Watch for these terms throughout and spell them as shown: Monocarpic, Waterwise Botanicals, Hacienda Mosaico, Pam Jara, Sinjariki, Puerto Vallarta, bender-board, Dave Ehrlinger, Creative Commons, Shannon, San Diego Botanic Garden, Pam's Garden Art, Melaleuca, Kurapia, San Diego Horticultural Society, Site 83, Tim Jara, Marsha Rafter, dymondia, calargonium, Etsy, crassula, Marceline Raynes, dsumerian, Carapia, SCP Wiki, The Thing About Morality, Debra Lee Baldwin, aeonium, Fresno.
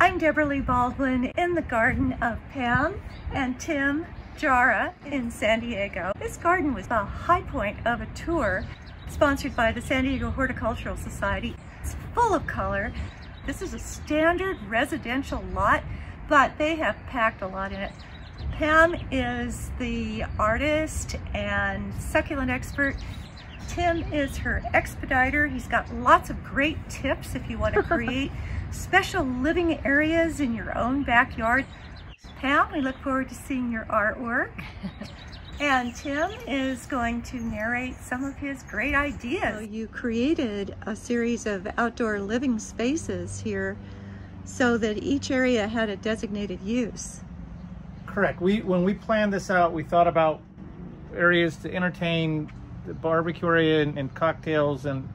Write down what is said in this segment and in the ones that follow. I'm Debra Lee Baldwin in the garden of Pam and Tim Jara in San Diego. This garden was the high point of a tour sponsored by the San Diego Horticultural Society. It's full of color. This is a standard residential lot, but they have packed a lot in it. Pam is the artist and succulent expert. Tim is her expediter. He's got lots of great tips if you want to create special living areas in your own backyard. Pam, we look forward to seeing your artwork. And Tim is going to narrate some of his great ideas. So you created a series of outdoor living spaces here so that each area had a designated use. Correct. When we planned this out, we thought about areas to entertain, the barbecue area and cocktails and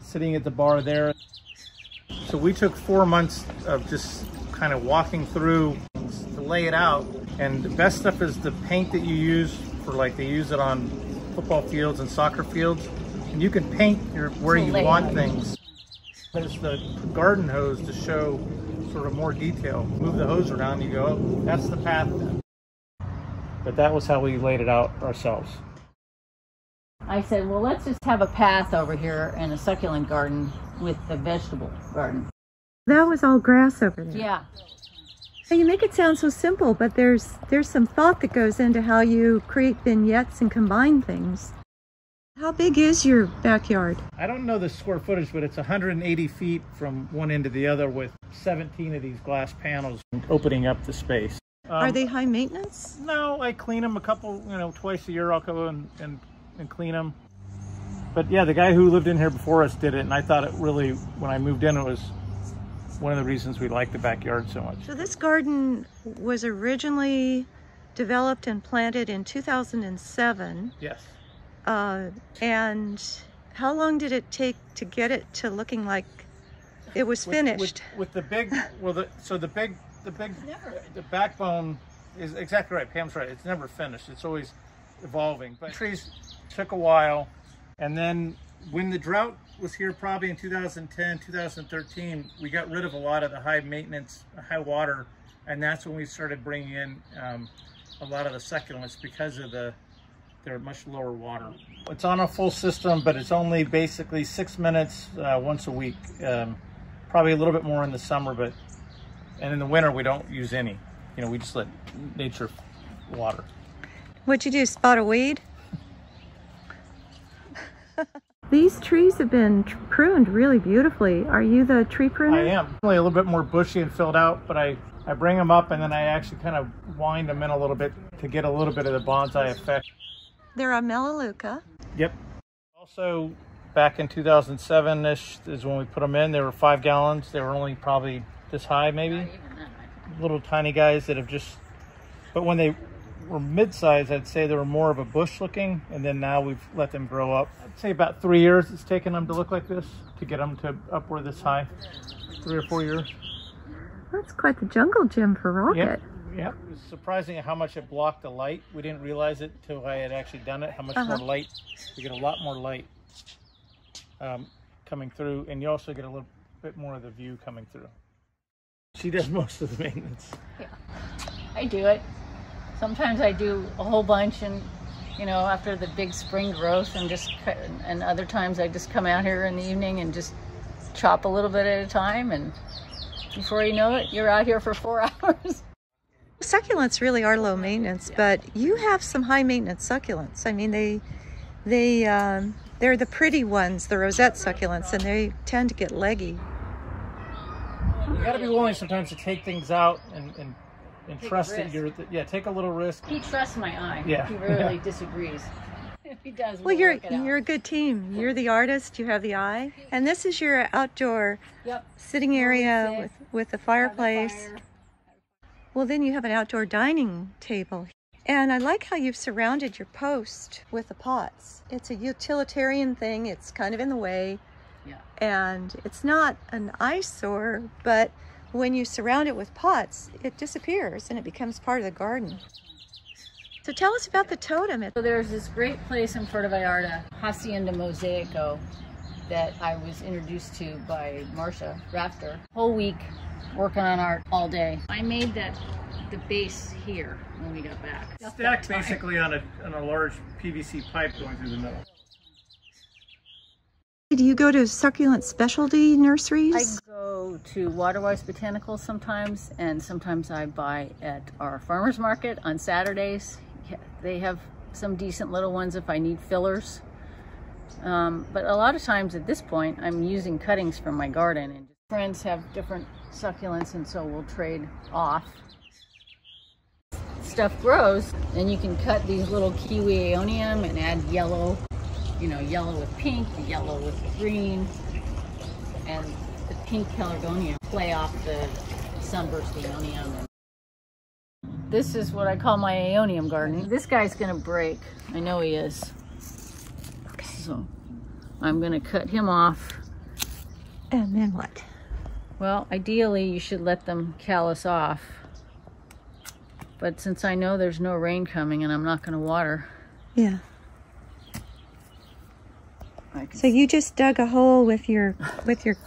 sitting at the bar there. So we took 4 months of just kind of walking through to lay it out. And the best stuff is the paint that you use for, like, they use it on football fields and soccer fields. And you can paint where you want things. But it's the garden hose to show sort of more detail. Move the hose around, you go, oh, that's the path. But that was how we laid it out ourselves. I said, well, let's just have a path over here and a succulent garden with the vegetable garden. That was all grass over there. Yeah. So you make it sound so simple, but there's some thought that goes into how you create vignettes and combine things. How big is your backyard? I don't know the square footage, but it's 180 feet from one end to the other with 17 of these glass panels opening up the space. Are they high maintenance? No, I clean them a couple, twice a year I'll go and clean them. But yeah, the guy who lived in here before us did it, and I thought it really, when I moved in, it was one of the reasons we liked the backyard so much. So this garden was originally developed and planted in 2007. Yes. And how long did it take to get it to looking like it was finished? With the big, the backbone is exactly right. Pam's right. It's never finished. It's always evolving, but trees took a while. And then when the drought was here, probably in 2010, 2013, we got rid of a lot of the high maintenance, high water. And that's when we started bringing in a lot of the succulents because of they're much lower water. It's on a full system, but it's only basically 6 minutes once a week. Probably a little bit more in the summer, and in the winter, we don't use any. We just let nature water. What'd you do, spot a weed? These trees have been pruned really beautifully. Are you the tree pruner? I am. Only a little bit more bushy and filled out, but I bring them up and then I actually kind of wind them in a little bit to get a little bit of the bonsai effect. There are Melaleuca. Yep. Also, back in 2007-ish is when we put them in. They were 5 gallons. They were only probably this high, maybe. Little tiny guys that have just, but when they were mid-size, I'd say they were more of a bush looking, and then now we've let them grow up. I'd say about 3 years it's taken them to look like this, to get them to upward this high. 3 or 4 years. That's quite the jungle gym for Rocket. Yeah, it was surprising how much it blocked the light. We didn't realize it until I had actually done it, how much more light. You get a lot more light coming through, and you also get a little bit more of the view coming through. She does most of the maintenance. Yeah, I do it. Sometimes I do a whole bunch, and after the big spring growth, and other times I just come out here in the evening and just chop a little bit at a time, and before you know it, you're out here for 4 hours. Succulents really are low maintenance, but you have some high maintenance succulents. I mean, they're the pretty ones, the rosette succulents, and they tend to get leggy. You got to be willing sometimes to take things out and trust that take a little risk. He trusts my eye. Yeah. He rarely disagrees. If he does, well, you're a good team. You're the artist. You have the eye, and this is your outdoor sitting area with the fireplace. Well, then you have an outdoor dining table, and I like how you've surrounded your post with the pots. It's a utilitarian thing. It's kind of in the way, and it's not an eyesore, but when you surround it with pots, it disappears and it becomes part of the garden. So tell us about the totem. So there's this great place in Puerto Vallarta, Hacienda Mosaico, that I was introduced to by Marsha Rafter. Whole week working on art all day. I made that the base here when we got back. Stacked basically on a large PVC pipe going through the middle. Do you go to succulent specialty nurseries? I go to Waterwise Botanicals sometimes, and sometimes I buy at our farmer's market on Saturdays. They have some decent little ones if I need fillers. But a lot of times at this point, I'm using cuttings from my garden. And friends have different succulents, and so we'll trade off. Stuff grows, and you can cut these little kiwi aeonium and add yellow. You know, yellow with pink, yellow with green, and the pink calargonium play off the sunburst aeonium. This is what I call my aeonium garden. This guy's gonna break. I know he is. Okay. So I'm gonna cut him off. And then what? Well, ideally you should let them callus off. But since I know there's no rain coming and I'm not gonna water. Yeah. So you just dug a hole with your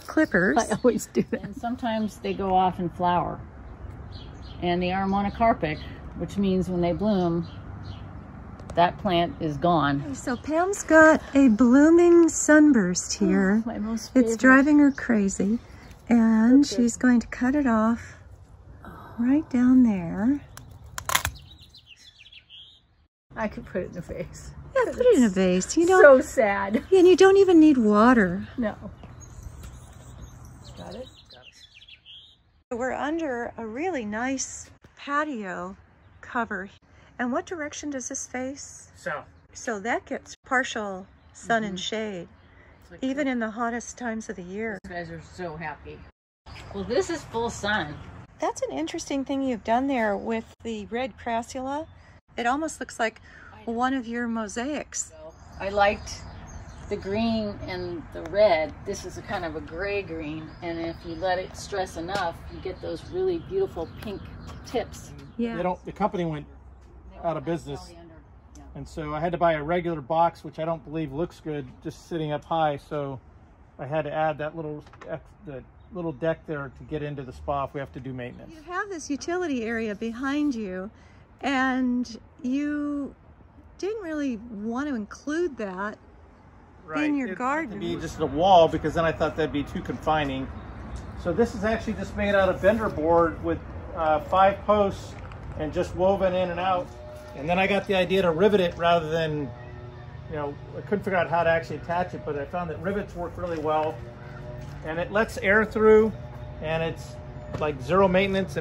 clippers. I always do that. And sometimes they go off in flower. And they are monocarpic, which means when they bloom, that plant is gone. So Pam's got a blooming sunburst here. Oh, my most favorite. It's driving her crazy. And okay, she's going to cut it off right down there. I could put it in a vase. Yeah, put it in a vase. You know, so sad. And you don't even need water. No. Got it? Got it. We're under a really nice patio cover. And what direction does this face? South. So that gets partial sun and shade, like even in the hottest times of the year. These guys are so happy. Well, this is full sun. That's an interesting thing you've done there with the red crassula. It almost looks like one of your mosaics. I liked the green and the red. This is a kind of a gray green, and if you let it stress enough, you get those really beautiful pink tips. Yeah. They don't, the company went out of business, and so I had to buy a regular box, which I don't believe looks good just sitting up high, so I had to add that little deck there to get into the spa if we have to do maintenance. You have this utility area behind you, and you didn't really want to include that in your garden. It would be just a wall, because then I thought that'd be too confining. So this is actually just made out of bender-board with 5 posts and just woven in and out. And then I got the idea to rivet it rather than, you know, I couldn't figure out how to actually attach it, but I found that rivets work really well. And it lets air through, and it's like zero maintenance.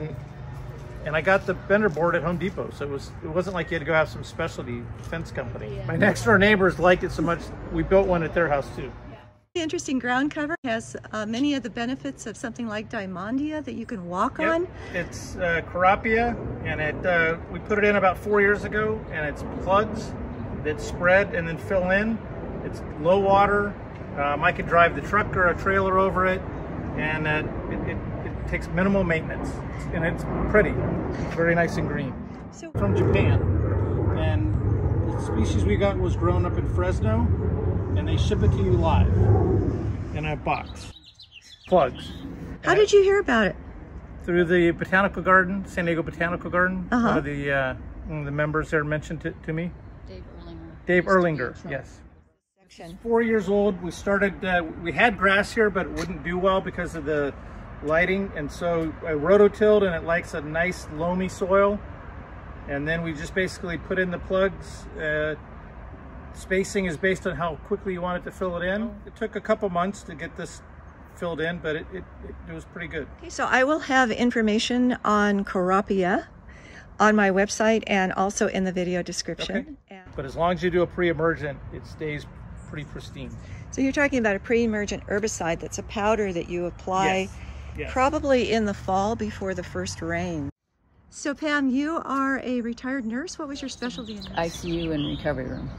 And I got the bender board at Home Depot, so it wasn't like you had to go have some specialty fence company. Yeah. My next door neighbors liked it so much, we built one at their house too. The interesting ground cover has many of the benefits of something like Diamondia that you can walk on. It's Carapia, and it we put it in about 4 years ago, and it's plugs that spread and then fill in. It's low water. I could drive the truck or a trailer over it, and takes minimal maintenance, and it's pretty, very nice and green. So from Japan, and the species we got was grown up in Fresno, and they ship it to you live in a box. Plugs. How did you hear about it? Through the Botanical Garden, San Diego Botanical Garden. One of the members there mentioned it to me. Dave Ehrlinger. Dave Ehrlinger, yes. 4 years old. We started. We had grass here, but it wouldn't do well because of the lighting, and so I rototilled, and it likes a nice loamy soil, and then we just basically put in the plugs. Spacing is based on how quickly you want it to fill it in. It took a couple months to get this filled in, but it was pretty good. Okay, so I will have information on Kurapia on my website and also in the video description. Okay. But as long as you do a pre-emergent, it stays pretty pristine. So you're talking about a pre-emergent herbicide that's a powder that you apply. Yes. Yes. Probably in the fall before the first rain. So Pam, you are a retired nurse. What was your specialty in nursing? ICU and recovery room.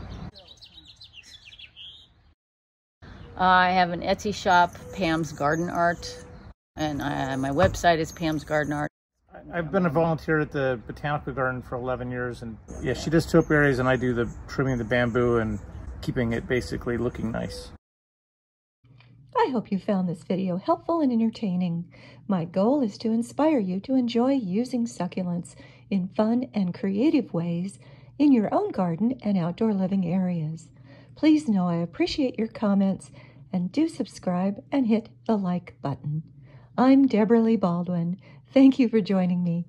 I have an Etsy shop, Pam's Garden Art, and my website is Pam's Garden Art. I've been a volunteer at the Botanical Garden for 11 years, and yeah, she does topiaries, and I do the trimming of the bamboo and keeping it basically looking nice. I hope you found this video helpful and entertaining. My goal is to inspire you to enjoy using succulents in fun and creative ways in your own garden and outdoor living areas. Please know I appreciate your comments, and do subscribe and hit the like button. I'm Debra Lee Baldwin. Thank you for joining me.